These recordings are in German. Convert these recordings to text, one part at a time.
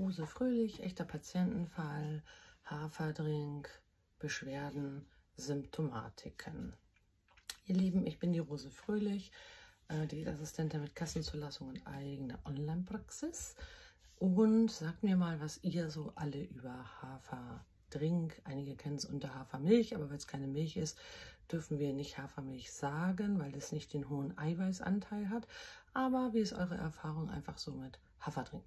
Rose Fröhlich, echter Patientenfall, Haferdrink, Beschwerden, Symptomatiken. Ihr Lieben, ich bin die Rose Fröhlich, Diätassistentin mit Kassenzulassung und eigener Online-Praxis. Und sagt mir mal, was ihr so alle über Haferdrink, einige kennen es unter Hafermilch, aber weil es keine Milch ist, dürfen wir nicht Hafermilch sagen, weil es nicht den hohen Eiweißanteil hat. Aber wie ist eure Erfahrung einfach so mit Haferdrink?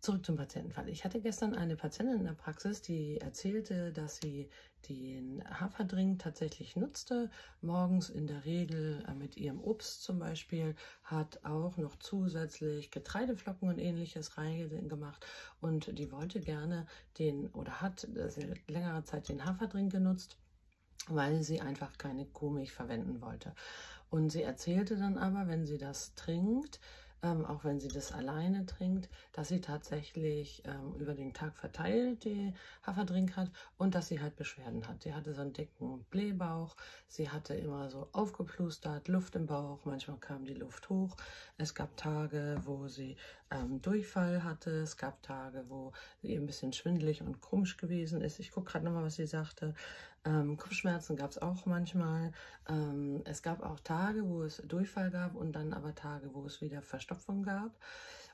Zurück zum Patientenfall. Ich hatte gestern eine Patientin in der Praxis, die erzählte, dass sie den Haferdrink tatsächlich nutzte. Morgens in der Regel mit ihrem Obst zum Beispiel, hat auch noch zusätzlich Getreideflocken und ähnliches reingemacht. Und die wollte gerne hat längere Zeit den Haferdrink genutzt, weil sie einfach keine Kuhmilch verwenden wollte. Und sie erzählte dann aber, wenn sie das trinkt, auch wenn sie das alleine trinkt, dass sie tatsächlich über den Tag verteilt den Haferdrink hat und dass sie halt Beschwerden hat. Sie hatte so einen dicken Blähbauch, sie hatte immer so aufgeplustert, Luft im Bauch, manchmal kam die Luft hoch. Es gab Tage, wo sie Durchfall hatte, es gab Tage, wo sie ein bisschen schwindelig und komisch gewesen ist. Ich gucke gerade nochmal, was sie sagte. Kopfschmerzen gab es auch manchmal. Es gab auch Tage, wo es Durchfall gab und dann aber Tage, wo es wieder Verstopfung gab.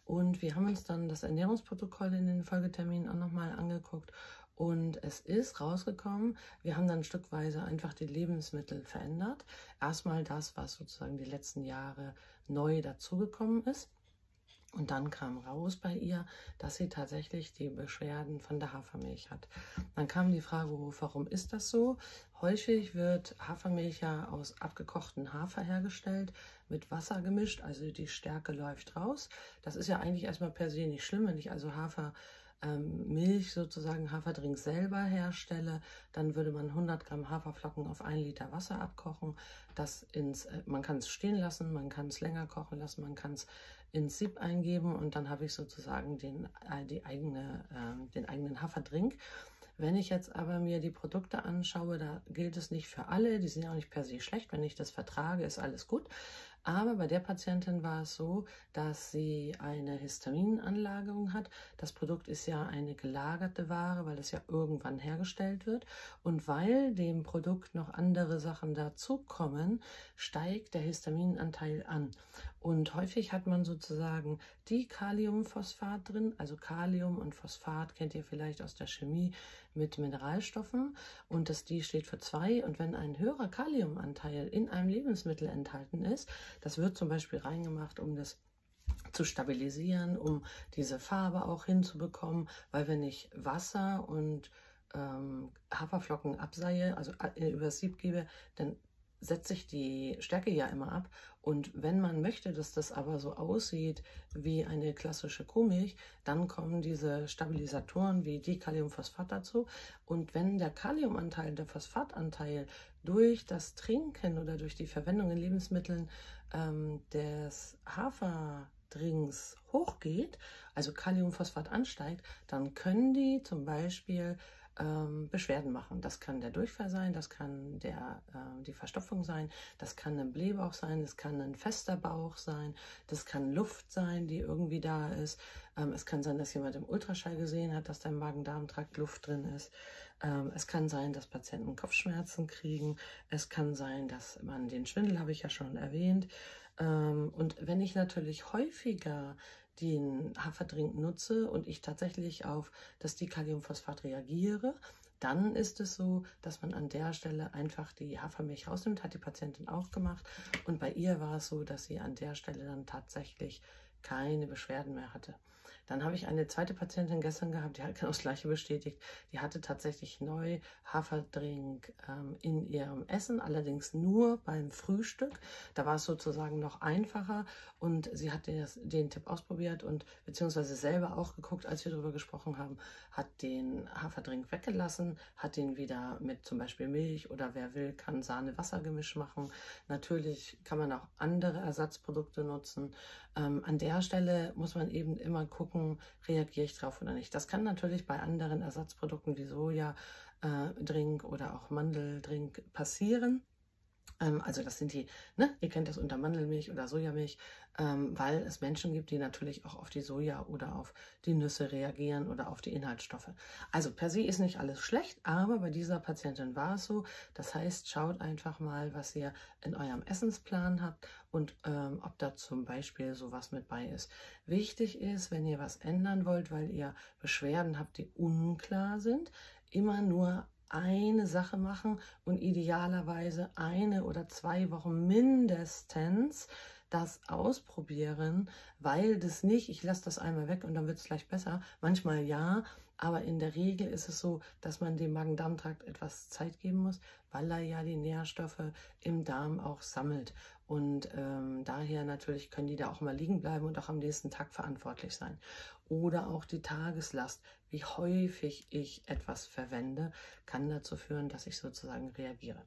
Und wir haben uns dann das Ernährungsprotokoll in den Folgeterminen auch nochmal angeguckt. Und es ist rausgekommen, wir haben dann stückweise einfach die Lebensmittel verändert. Erstmal das, was sozusagen die letzten Jahre neu dazugekommen ist. Und dann kam raus bei ihr, dass sie tatsächlich die Beschwerden von der Hafermilch hat. Dann kam die Frage, warum ist das so? Häufig wird Hafermilch ja aus abgekochten Hafer hergestellt, mit Wasser gemischt, also die Stärke läuft raus. Das ist ja eigentlich erstmal per se nicht schlimm, wenn ich also Hafermilch sozusagen Haferdrink selber herstelle, dann würde man 100 Gramm Haferflocken auf 1 Liter Wasser abkochen. Man kann es stehen lassen, man kann es länger kochen lassen, man kann es ins Sieb eingeben und dann habe ich sozusagen den eigenen Haferdrink. Wenn ich jetzt aber mir die Produkte anschaue, da gilt es nicht für alle, die sind ja auch nicht per se schlecht, wenn ich das vertrage, ist alles gut. Aber bei der Patientin war es so, dass sie eine Histaminanlagerung hat. Das Produkt ist ja eine gelagerte Ware, weil es ja irgendwann hergestellt wird. Und weil dem Produkt noch andere Sachen dazukommen, steigt der Histaminanteil an. Und häufig hat man sozusagen Dikaliumphosphat drin, also Kalium und Phosphat kennt ihr vielleicht aus der Chemie mit Mineralstoffen. Und das D steht für 2. Und wenn ein höherer Kaliumanteil in einem Lebensmittel enthalten ist, das wird zum Beispiel reingemacht, um das zu stabilisieren, um diese Farbe auch hinzubekommen, weil wenn ich Wasser und Haferflocken abseihe, also übers Sieb gebe, dann setze ich die Stärke ja immer ab. Und wenn man möchte, dass das aber so aussieht wie eine klassische Kuhmilch, dann kommen diese Stabilisatoren wie Dikaliumphosphat dazu. Und wenn der Kaliumanteil, der Phosphatanteil durch das Trinken oder durch die Verwendung in Lebensmitteln des Haferdrinks hochgeht, also Kaliumphosphat ansteigt, dann können die zum Beispiel Beschwerden machen. Das kann der Durchfall sein, das kann die Verstopfung sein, das kann ein Blähbauch sein, das kann ein fester Bauch sein, das kann Luft sein, die irgendwie da ist. Es kann sein, dass jemand im Ultraschall gesehen hat, dass da im Magen-Darm-Trakt Luft drin ist. Es kann sein, dass Patienten Kopfschmerzen kriegen. Es kann sein, dass man den Schwindel, habe ich ja schon erwähnt. Und wenn ich natürlich häufiger den Haferdrink nutze und ich tatsächlich auf das Dikaliumphosphat reagiere, dann ist es so, dass man an der Stelle einfach die Hafermilch rausnimmt, hat die Patientin auch gemacht. Und bei ihr war es so, dass sie an der Stelle dann tatsächlich keine Beschwerden mehr hatte. Dann habe ich eine zweite Patientin gestern gehabt, die hat genau das Gleiche bestätigt. Die hatte tatsächlich neu Haferdrink in ihrem Essen, allerdings nur beim Frühstück. Da war es sozusagen noch einfacher und sie hat den Tipp ausprobiert und beziehungsweise selber auch geguckt, als wir darüber gesprochen haben, hat den Haferdrink weggelassen, hat den wieder mit zum Beispiel Milch oder wer will, kann Sahne-Wasser-Gemisch machen. Natürlich kann man auch andere Ersatzprodukte nutzen. An der Stelle muss man eben immer gucken, reagiere ich drauf oder nicht. Das kann natürlich bei anderen Ersatzprodukten wie Soja-Drink oder auch Mandeldrink passieren. Also das sind die, ne? Ihr kennt das unter Mandelmilch oder Sojamilch, weil es Menschen gibt, die natürlich auch auf die Soja oder auf die Nüsse reagieren oder auf die Inhaltsstoffe. Also per se ist nicht alles schlecht, aber bei dieser Patientin war es so. Das heißt, schaut einfach mal, was ihr in eurem Essensplan habt und ob da zum Beispiel sowas mit bei ist. Wichtig ist, wenn ihr was ändern wollt, weil ihr Beschwerden habt, die unklar sind, immer nur eine Sache machen und idealerweise 1 oder 2 Wochen mindestens das ausprobieren, weil das nicht, ich lasse das einmal weg und dann wird es gleich besser. Manchmal ja, aber in der Regel ist es so, dass man dem Magen-Darm-Trakt etwas Zeit geben muss, weil er ja die Nährstoffe im Darm auch sammelt. Und daher natürlich können die da auch mal liegen bleiben und auch am nächsten Tag verantwortlich sein. Oder auch die Tageslast, wie häufig ich etwas verwende, kann dazu führen, dass ich sozusagen reagiere.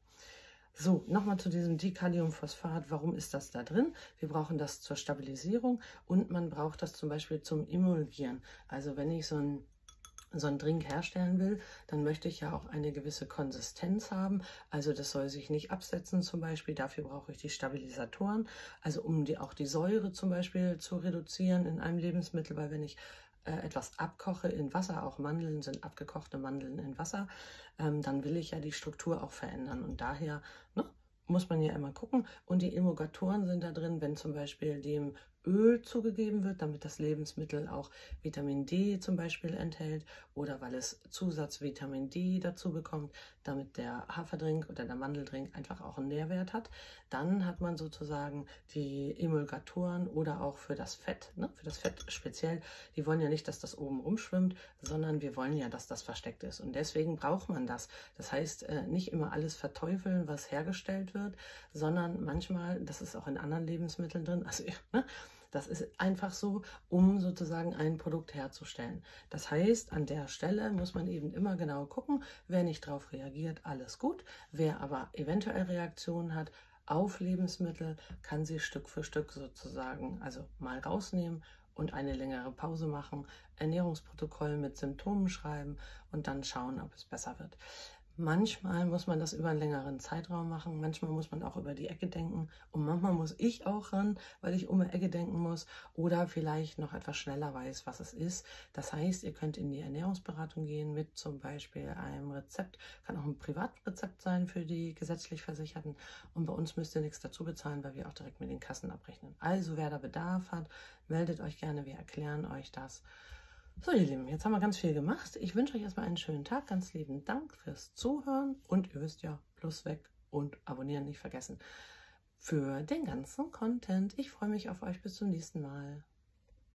So, nochmal zu diesem Dikaliumphosphat. Warum ist das da drin? Wir brauchen das zur Stabilisierung und man braucht das zum Beispiel zum Emulgieren. Also wenn ich so einen Drink herstellen will, dann möchte ich ja auch eine gewisse Konsistenz haben. Also das soll sich nicht absetzen zum Beispiel. Dafür brauche ich die Stabilisatoren. Also um auch die Säure zum Beispiel zu reduzieren in einem Lebensmittel, weil wenn ich etwas abkoche in Wasser, auch Mandeln sind abgekochte Mandeln in Wasser, dann will ich ja die Struktur auch verändern und daher muss man ja immer gucken. Und die Emulgatoren sind da drin, wenn zum Beispiel dem Öl zugegeben wird, damit das Lebensmittel auch Vitamin D zum Beispiel enthält oder weil es Zusatzvitamin D dazu bekommt, damit der Haferdrink oder der Mandeldrink einfach auch einen Nährwert hat. Dann hat man sozusagen die Emulgatoren oder auch für das Fett, für das Fett speziell. Die wollen ja nicht, dass das oben rumschwimmt, sondern wir wollen ja, dass das versteckt ist. Und deswegen braucht man das. Das heißt, nicht immer alles verteufeln, was hergestellt wird, sondern manchmal, das ist auch in anderen Lebensmitteln drin, also das ist einfach so, um sozusagen ein Produkt herzustellen. Das heißt, an der Stelle muss man eben immer genau gucken, wer nicht drauf reagiert, alles gut. Wer aber eventuell Reaktionen hat auf Lebensmittel, kann sie Stück für Stück sozusagen also mal rausnehmen und eine längere Pause machen, Ernährungsprotokoll mit Symptomen schreiben und dann schauen, ob es besser wird. Manchmal muss man das über einen längeren Zeitraum machen, manchmal muss man auch über die Ecke denken und manchmal muss ich auch ran, weil ich um die Ecke denken muss oder vielleicht noch etwas schneller weiß, was es ist. Das heißt, ihr könnt in die Ernährungsberatung gehen mit zum Beispiel einem Rezept, kann auch ein Privatrezept sein für die gesetzlich Versicherten und bei uns müsst ihr nichts dazu bezahlen, weil wir auch direkt mit den Kassen abrechnen. Also wer da Bedarf hat, meldet euch gerne, wir erklären euch das. So ihr Lieben, jetzt haben wir ganz viel gemacht. Ich wünsche euch erstmal einen schönen Tag. Ganz lieben Dank fürs Zuhören und ihr wisst ja, Plus weg und abonnieren nicht vergessen für den ganzen Content. Ich freue mich auf euch. Bis zum nächsten Mal.